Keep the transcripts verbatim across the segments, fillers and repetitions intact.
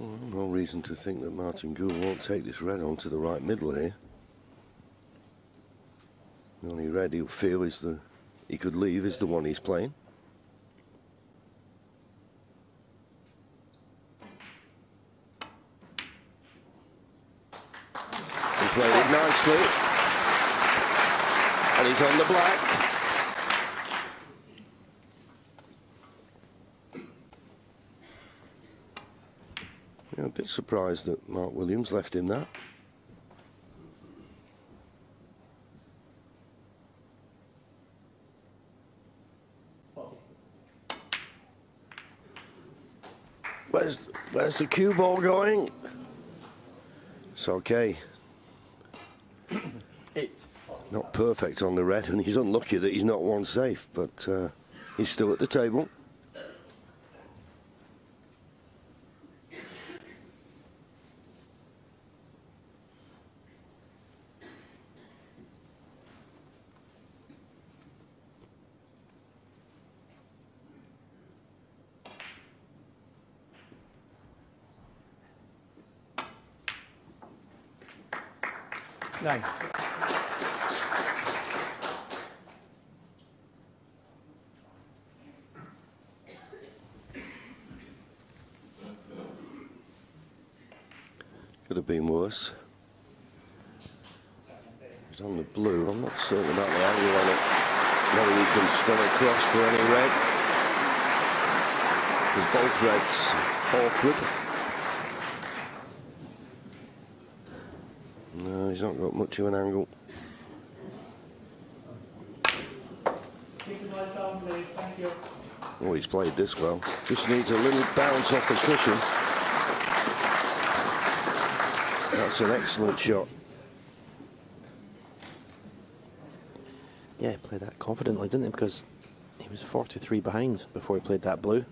Well, no reason to think that Martin Gould won't take this red on to the right middle here. The only red he'll feel is the he could leave is the one he's playing. He played it nicely. And he's on the black. Yeah, a bit surprised that Mark Williams left him that. Where's, where's the cue ball going? It's okay. Eight. Not perfect on the red, and he's unlucky that he's not one safe, but uh, he's still at the table. Nine. Could have been worse. It's on the blue. I'm not certain about the angle on it. Whether he can spin across for any red. Because both reds awkward. No, he's not got much of an angle. Oh, he's played this well. Just needs a little bounce off the cushion. That's an excellent shot. Yeah, he played that confidently, didn't he? Because he was forty-three behind before he played that blue.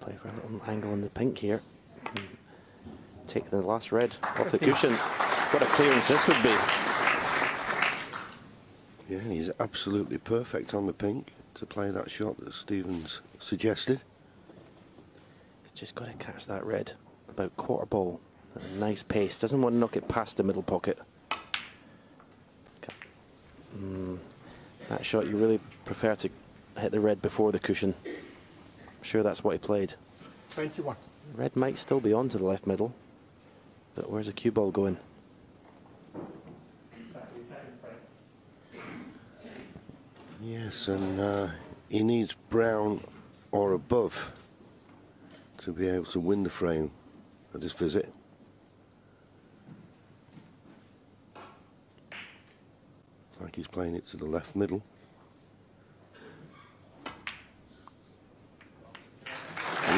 For a little angle on the pink here. Take the last red off the cushion. What a clearance this would be. Yeah, and he's absolutely perfect on the pink to play that shot that Stevens suggested. He's just got to catch that red about quarter ball. That's a nice pace. Doesn't want to knock it past the middle pocket. Mm, that shot you really prefer to hit the red before the cushion. Sure, that's what he played. twenty-one. Red might still be on to the left middle, but where's the cue ball going? Yes, and uh, he needs brown or above to be able to win the frame at this visit. Like he's playing it to the left middle.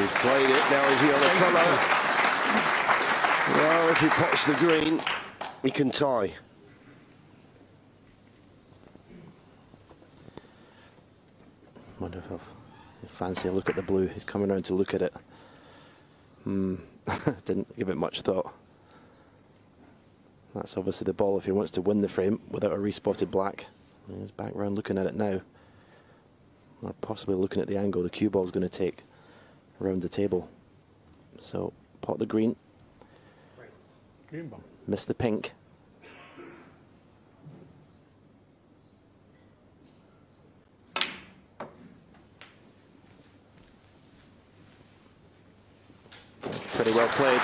He's played it, now is he on a colour? Well, if he pots the green, he can tie. Wonder if I fancy a look at the blue. He's coming around to look at it. Hmm, didn't give it much thought. That's obviously the ball if he wants to win the frame without a re-spotted black. He's back round looking at it now. Or possibly looking at the angle the cue ball's going to take around the table. So pot the green. green ball. Miss the pink. That's pretty well played.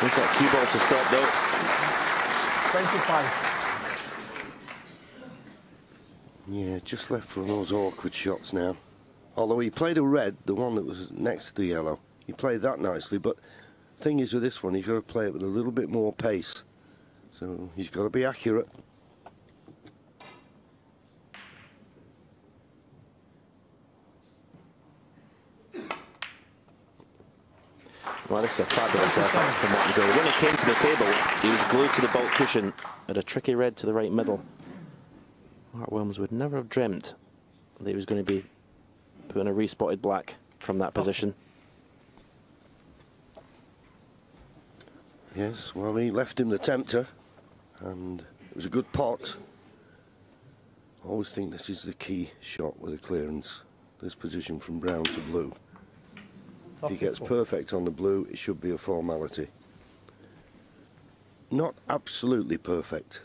Needs that cue ball to stop though. twenty-five. Yeah, just left for those awkward shots now. Although he played a red, the one that was next to the yellow. He played that nicely, but the thing is with this one, he's got to play it with a little bit more pace. So he's got to be accurate. Well, this is a fabulous effort from Martin Gould. When he came to the table, he was glued to the bulk cushion at a tricky red to the right middle. Mark Williams would never have dreamt that he was going to be putting a re-spotted black from that position. Yes, well, he left him the tempter, and it was a good pot. I always think this is the key shot with a clearance, this position from brown to blue. If he gets perfect on the blue, it should be a formality. Not absolutely perfect.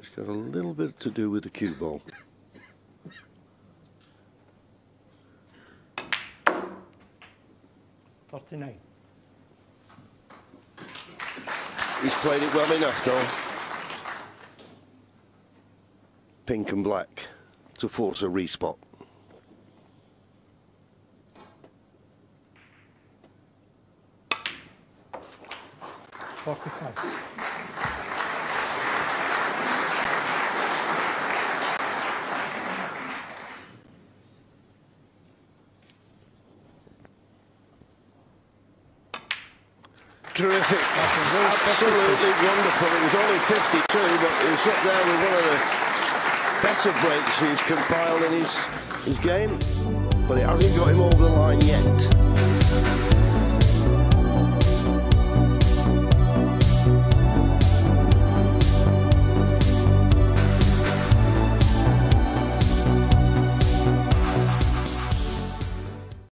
Just got a little bit to do with the cue ball. thirty-nine. He's played it well enough, though. Pink and black to force a respot. forty-five. Terrific. Absolutely wonderful. It was only fifty-two, but it was up there with one of the better breaks he's compiled in his, his game. But it hasn't got him over the line yet.